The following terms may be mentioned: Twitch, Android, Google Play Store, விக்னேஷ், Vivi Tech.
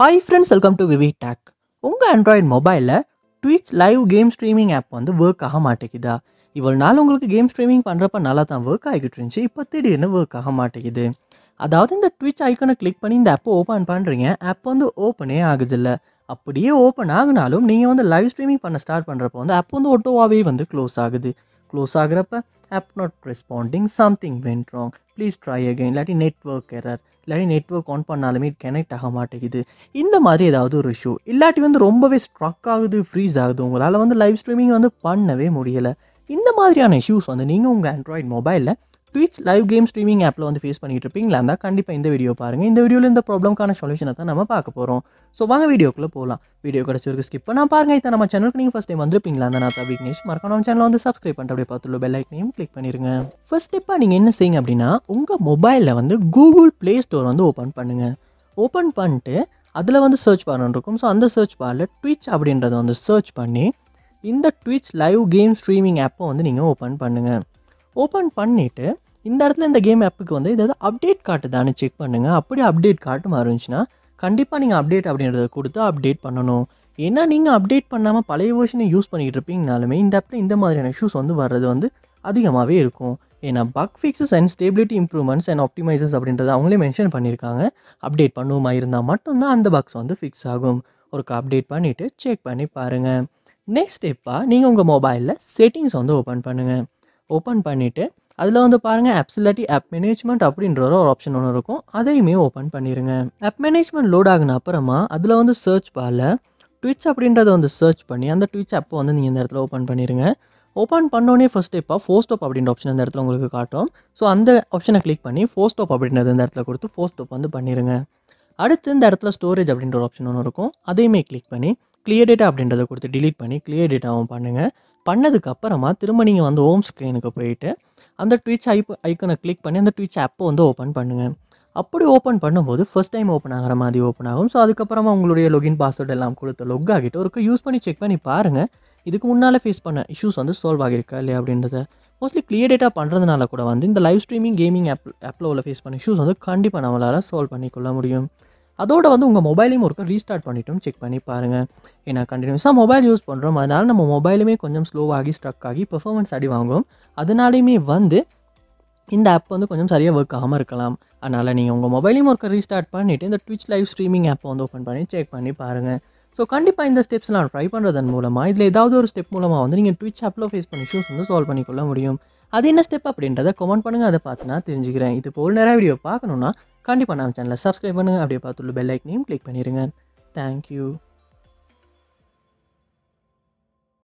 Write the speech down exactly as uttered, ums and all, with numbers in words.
Hi friends, welcome to Vivi Tech. உங்கள் Android mobileல Twitch live game streaming app வந்து work ஆக மாட்டேங்குதா? இவ்வளவு நாள் உங்களுக்கு game streaming பண்றப்ப நல்லா தான் work ஆகிட்டு இருந்துச்சு. இப்போ திடீர்னு work ஆக மாட்டேங்குது. அதாவது இந்த Twitch ஐகானை கிளிக் பண்ணி இந்த app ஓபன் பண்றீங்க, app வந்து ஓபனே ஆகுது இல்ல. அப்படியே ஓபன் ஆகுனாலும் நீங்க வந்து live streaming பண்ண ஸ்டார்ட் பண்றப்ப வந்து app வந்து ஆட்டோவாவே வந்து க்ளோஸ் ஆகுது. க்ளோஸ் ஆகுறப்ப app not responding, something went wrong. Please try again. இல்லாட்டி network error. இல்லாட்டி network on பண்ணாலுமே connect ஆக மாட்டேங்குது. இந்த மாதிரி ஏதாவது ஒரு இஷ்யூ. இல்லாட்டி வந்து ரொம்பவே ஸ்ட்ரக் ஆகுது, ஃப்ரீஸ் ஆகுது. உங்களால வந்து லைவ் ஸ்ட்ரீமிங் வந்து பண்ணவே முடியல. இந்த மாதிரியான இஷ்யூஸ் வந்து நீங்க உங்க ஆண்ட்ராய்ட் மொபைல்ல Twitch live game streaming appல வந்து ஃபேஸ் பண்ணிட்டு இருப்பீங்களா? அந்த கண்டிப்பா இந்த வீடியோ பாருங்க. இந்த வீடியோல இந்த ப்ராப்ளம்க்கான சொல்யூஷனை தான் நம்ம பார்க்க போறோம். சோ வாங்க வீடியோக்குள்ள போலாம். வீடியோ கடைசி வரைக்கும் ஸ்கிப் பண்ணாம பாருங்க. இத நம்ம சேனலுக்கு நீங்க ஃபர்ஸ்ட் டைம் வந்திருப்பீங்களா? நான் தான் விக்னேஷ். மறக்காம நம்ம சேனலை வந்து Subscribe பண்ணிட்டு அப்படியே பக்கத்துல பெல் ஐகானையும் click பண்ணிருங்க. ஃபர்ஸ்ட் ஸ்டெப்பா நீங்க என்ன செய்யுங்க அப்படினா உங்க மொபைல்ல வந்து Google Play Store வந்து ஓபன் பண்ணுங்க. ஓபன் பண்ணிட்டு அதுல வந்து சர்ச் பார் இருக்கும். சோ அந்த சர்ச் பார்ல Twitch அப்படின்றத வந்து சர்ச் பண்ணி இந்த Twitch live game streaming app-ஐ வந்து நீங்க ஓபன் பண்ணுங்க. ஓபன் பண்ணிட்டு இந்த இடத்துல இந்த கேம் ஆப்புக்கு வந்து ஏதாவது அப்டேட் காட்டுதான்னு செக் பண்ணுங்க. அப்படி அப்டேட் காட்டுமா இருந்துச்சுன்னா கண்டிப்பாக நீங்கள் அப்டேட் அப்படின்றத கொடுத்து அப்டேட் பண்ணணும். ஏன்னா நீங்கள் அப்டேட் பண்ணாமல் பழைய வெர்ஷனை யூஸ் பண்ணிக்கிட்டு இருப்பீங்கனாலுமே இந்த ஆப்பில் இந்த மாதிரியான இஷ்யூஸ் வந்து வர்றது வந்து அதிகமாகவே இருக்கும். ஏன்னா bug fixes and stability improvements and ஆப்டிமைசஸ் அப்படின்றத அவங்களே மென்ஷன் பண்ணியிருக்காங்க. அப்டேட் பண்ணுவோமா இருந்தால் மட்டும்தான் அந்த பக்ஸ் வந்து ஃபிக்ஸ் ஆகும். ஒரு அப்டேட் பண்ணிவிட்டு செக் பண்ணி பாருங்கள். நெக்ஸ்ட் ஸ்டெப்பாக நீங்கள் உங்கள் மொபைலில் செட்டிங்ஸ் வந்து ஓப்பன் பண்ணுங்கள். ஓப்பன் பண்ணிவிட்டு அதில் வந்து பாருங்கள் ஆப்ஸ் இல்லாட்டி ஆப் மேனேஜ்மெண்ட் அப்படின்ற ஒரு ஆப்ஷன் ஒன்று இருக்கும். அதையுமே ஓப்பன் பண்ணிடுங்க. ஆப் மேனேஜ்மெண்ட் லோட் ஆகின அப்புறமா அதில் வந்து சர்ச் பாரில் Twitch அப்படின்றத வந்து சர்ச் பண்ணி அந்த Twitch ஆப்பை வந்து நீங்கள் இந்த இடத்துல ஓப்பன் பண்ணிடுங்க. ஓப்பன் பண்ணோடனே ஃபஸ்ட் ஸ்டெப்பாக ஃபோர் ஸ்டாப் அப்படின்ற ஆப்ஷன் இந்த இடத்துல உங்களுக்கு காட்டும். ஸோ அந்த ஆப்ஷனை கிளிக் பண்ணி ஃபோர் ஸ்டாப் அப்படின்றது இந்த இடத்துல கொடுத்து ஃபோர் ஸ்டாப் வந்து பண்ணிடுங்க. அடுத்து இந்த இடத்துல ஸ்டோரேஜ் அப்படின்ற ஒரு ஆப்ஷன் ஒன்று இருக்கும். அதையுமே கிளிக் பண்ணி கிளியர் டேட்டா அப்படின்றத கொடுத்து டிலீட் பண்ணி கிளியர் டேட்டாவும் பண்ணுங்கள். பண்ணதுக்கு அப்புறமா திரும்ப நீங்கள் வந்து ஹோம் ஸ்க்ரீனுக்கு போயிட்டு அந்த Twitch ஐப் ஐக்கனை கிளிக் பண்ணி அந்த Twitch ஆப்பை வந்து ஓப்பன் பண்ணுங்கள். அப்படி ஓப்பன் பண்ணும்போது ஃபஸ்ட் டைம் ஓப்பன் ஆகிற மாதிரி ஓப்பன் ஆகும். ஸோ அதுக்கப்புறமா உங்களுடைய லொகின் பாஸ்வேர்டு எல்லாம் கொடுத்து லொக் ஆகிட்டு ஒரு யூஸ் பண்ணி செக் பண்ணி பாருங்கள். இதுக்கு முன்னால் ஃபேஸ் பண்ண இஷ்யூஸ் வந்து சால்வ் ஆகியிருக்கா இல்லையா அப்படின்றத. மோஸ்ட்லி கிளியர் டேட்டா பண்ணுறதுனால கூட வந்து இந்த லைவ் ஸ்ட்ரீமிங் கேமிங் ஆப் ஆப்பில் உள்ள ஃபேஸ் பண்ண இஷ்யூஸ் வந்து கண்டிப்பாக நம்மளால் சால்வ் பண்ணிக்கொள்ள முடியும். அதோடு வந்து உங்கள் மொபைலையும் ஒருக்க ரீஸ்டார்ட் பண்ணிவிட்டோம் செக் பண்ணி பாருங்கள். ஏன்னா கண்டினியூஸாக மொபைல் யூஸ் பண்ணுறோம், அதனால் நம்ம மொபைலுமே கொஞ்சம் ஸ்லோவாகி ஸ்ட்ரக் ஆகி பெர்ஃபார்மன்ஸ் அடி வாங்குவோம். அதனாலையுமே வந்து இந்த ஆப் வந்து கொஞ்சம் சரியாக ஒர்க் ஆகாமல் இருக்கலாம். அதனால் நீங்கள் உங்கள் மொபைலையும் ஒருக்க ரீஸ்டார்ட் பண்ணிவிட்டு இந்த Twitch லைவ் ஸ்ட்ரீமிங் ஆப்பை வந்து ஓப்பன் பண்ணி செக் பண்ணி பாருங்கள். ஸோ கண்டிப்பாக இந்த ஸ்டெப்ஸ்லாம் ட்ரை பண்ணுறதன் மூலமாக இதில் ஏதாவது ஒரு ஸ்டெப் மூலமாக வந்து நீங்கள் Twitch ஆப்பில் ஃபேஸ் பண்ணி இஷ்யூஸ் வந்து சால்வ் பண்ணிக்கொள்ள முடியும். அது என்ன ஸ்டெப் அப்படின்றத கமெண்ட் பண்ணுங்கள். அதை பார்த்து நான் தெரிஞ்சுக்கிறேன். இது போல் நிறைய வீடியோ பார்க்கணுன்னா கண்டிப்பாக நம்ம சேனலை Subscribe பண்ணுங்கள். அப்படியே பார்த்துள்ள பெல் ஐக்கனையும் கிளிக் பண்ணிடுங்க. தேங்க்யூ.